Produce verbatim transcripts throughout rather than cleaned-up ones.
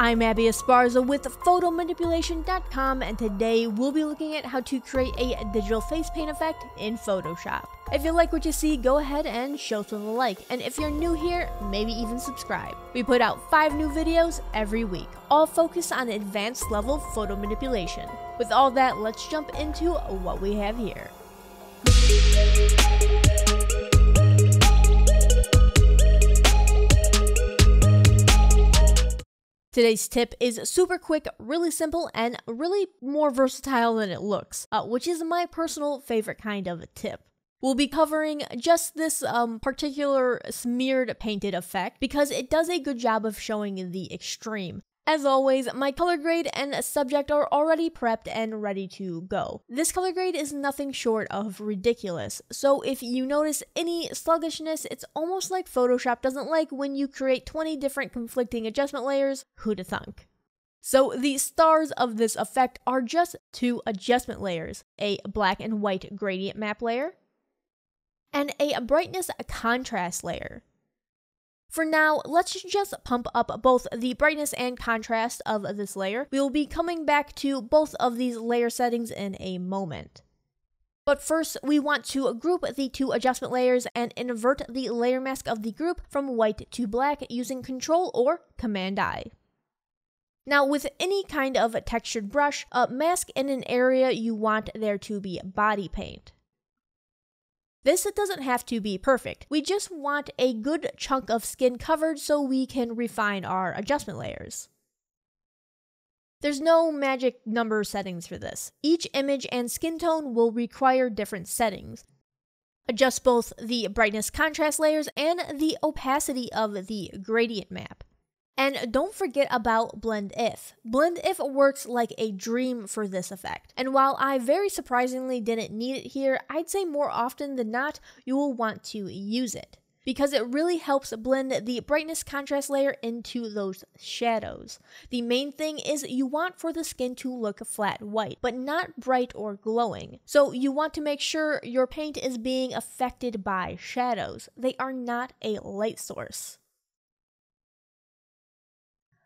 I'm Abby Esparza with photo manipulation dot com, and today we'll be looking at how to create a digital face paint effect in Photoshop. If you like what you see, go ahead and show us with a like, and if you're new here, maybe even subscribe. We put out five new videos every week, all focused on advanced level photo manipulation. With all that, let's jump into what we have here. Today's tip is super quick, really simple, and really more versatile than it looks, uh, which is my personal favorite kind of a tip. We'll be covering just this um, particular smeared painted effect because it does a good job of showing the extreme. As always, my color grade and subject are already prepped and ready to go. This color grade is nothing short of ridiculous, so if you notice any sluggishness, it's almost like Photoshop doesn't like when you create twenty different conflicting adjustment layers. Who'da thunk? So the stars of this effect are just two adjustment layers, a black and white gradient map layer, and a brightness contrast layer. For now, let's just pump up both the brightness and contrast of this layer. We will be coming back to both of these layer settings in a moment. But first, we want to group the two adjustment layers and invert the layer mask of the group from white to black using Control or Command I. Now, with any kind of textured brush, uh, mask in an area you want there to be body paint. This doesn't have to be perfect. We just want a good chunk of skin covered so we can refine our adjustment layers. There's no magic number settings for this. Each image and skin tone will require different settings. Adjust both the brightness contrast layers and the opacity of the gradient map. And don't forget about Blend If. Blend If works like a dream for this effect. And while I very surprisingly didn't need it here, I'd say more often than not, you will want to use it, because it really helps blend the brightness contrast layer into those shadows. The main thing is you want for the skin to look flat white, but not bright or glowing. So you want to make sure your paint is being affected by shadows. They are not a light source.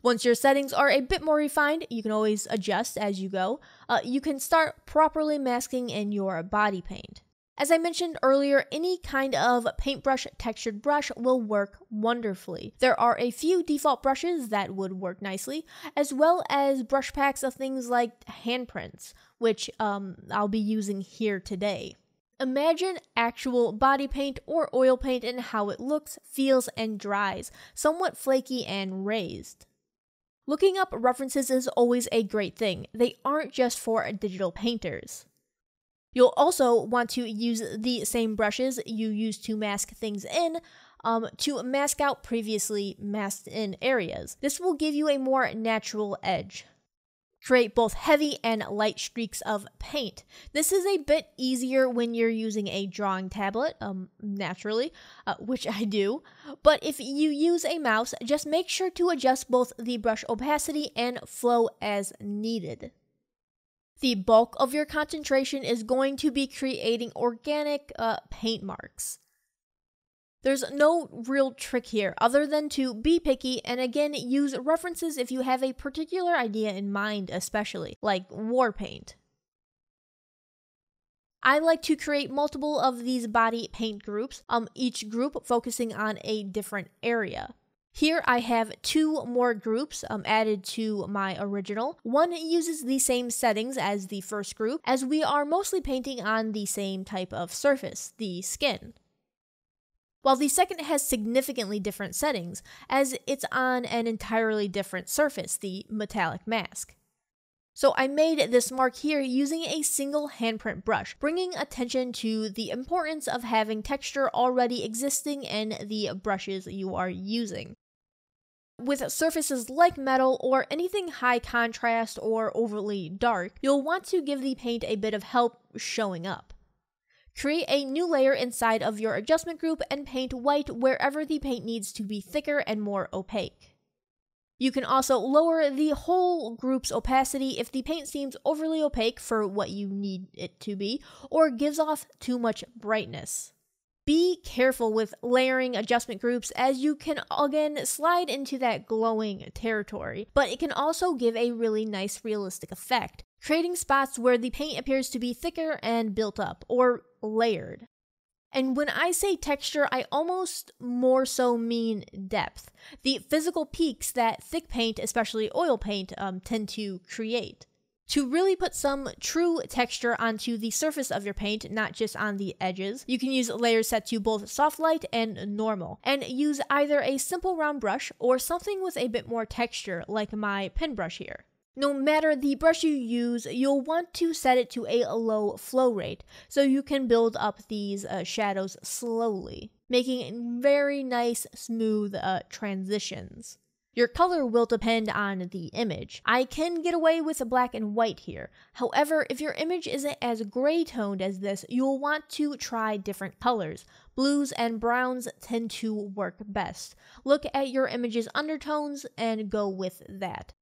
Once your settings are a bit more refined, you can always adjust as you go, uh, you can start properly masking in your body paint. As I mentioned earlier, any kind of paintbrush textured brush will work wonderfully. There are a few default brushes that would work nicely, as well as brush packs of things like handprints, which um, I'll be using here today. Imagine actual body paint or oil paint and how it looks, feels, and dries, somewhat flaky and raised. Looking up references is always a great thing. They aren't just for digital painters. You'll also want to use the same brushes you use to mask things in um, to mask out previously masked in areas. This will give you a more natural edge. Create both heavy and light streaks of paint. This is a bit easier when you're using a drawing tablet, um, naturally, uh, which I do. But if you use a mouse, just make sure to adjust both the brush opacity and flow as needed. The bulk of your concentration is going to be creating organic uh, paint marks. There's no real trick here other than to be picky and again use references if you have a particular idea in mind, especially like war paint. I like to create multiple of these body paint groups, um, each group focusing on a different area. Here I have two more groups um, added to my original. One uses the same settings as the first group, as we are mostly painting on the same type of surface, the skin. While the second has significantly different settings, as it's on an entirely different surface, the metallic mask. So I made this mark here using a single handprint brush, bringing attention to the importance of having texture already existing in the brushes you are using. With surfaces like metal or anything high contrast or overly dark, you'll want to give the paint a bit of help showing up. Create a new layer inside of your adjustment group and paint white wherever the paint needs to be thicker and more opaque. You can also lower the whole group's opacity if the paint seems overly opaque for what you need it to be, or gives off too much brightness. Be careful with layering adjustment groups, as you can again slide into that glowing territory, but it can also give a really nice realistic effect, creating spots where the paint appears to be thicker and built up, or layered. And when I say texture, I almost more so mean depth, the physical peaks that thick paint, especially oil paint, um, tend to create. To really put some true texture onto the surface of your paint, not just on the edges, you can use layers set to both soft light and normal, and use either a simple round brush or something with a bit more texture, like my pen brush here. No matter the brush you use, you'll want to set it to a low flow rate so you can build up these uh, shadows slowly, making very nice, smooth uh, transitions. Your color will depend on the image. I can get away with black and white here. However, if your image isn't as gray toned as this, you'll want to try different colors. Blues and browns tend to work best. Look at your image's undertones and go with that.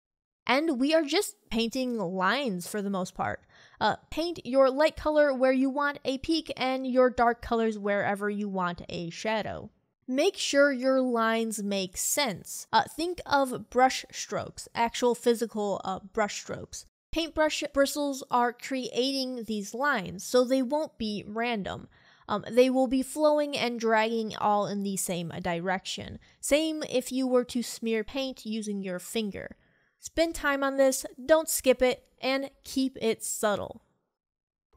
And we are just painting lines for the most part. Uh, paint your light color where you want a peak and your dark colors wherever you want a shadow. Make sure your lines make sense. Uh, think of brush strokes, actual physical uh, brush strokes. Paintbrush bristles are creating these lines, so they won't be random. Um, they will be flowing and dragging all in the same direction. Same if you were to smear paint using your finger. Spend time on this, don't skip it, and keep it subtle.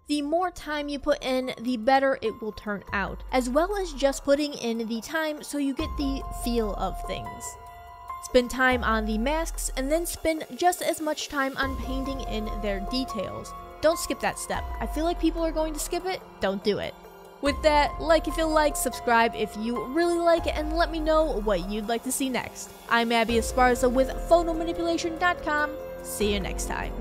The more time you put in, the better it will turn out, as well as just putting in the time so you get the feel of things. Spend time on the masks, and then spend just as much time on painting in their details. Don't skip that step. I feel like people are going to skip it. Don't do it. With that, like if you like, subscribe if you really like it, and let me know what you'd like to see next. I'm Abby Esparza with photo manipulation dot com. See you next time.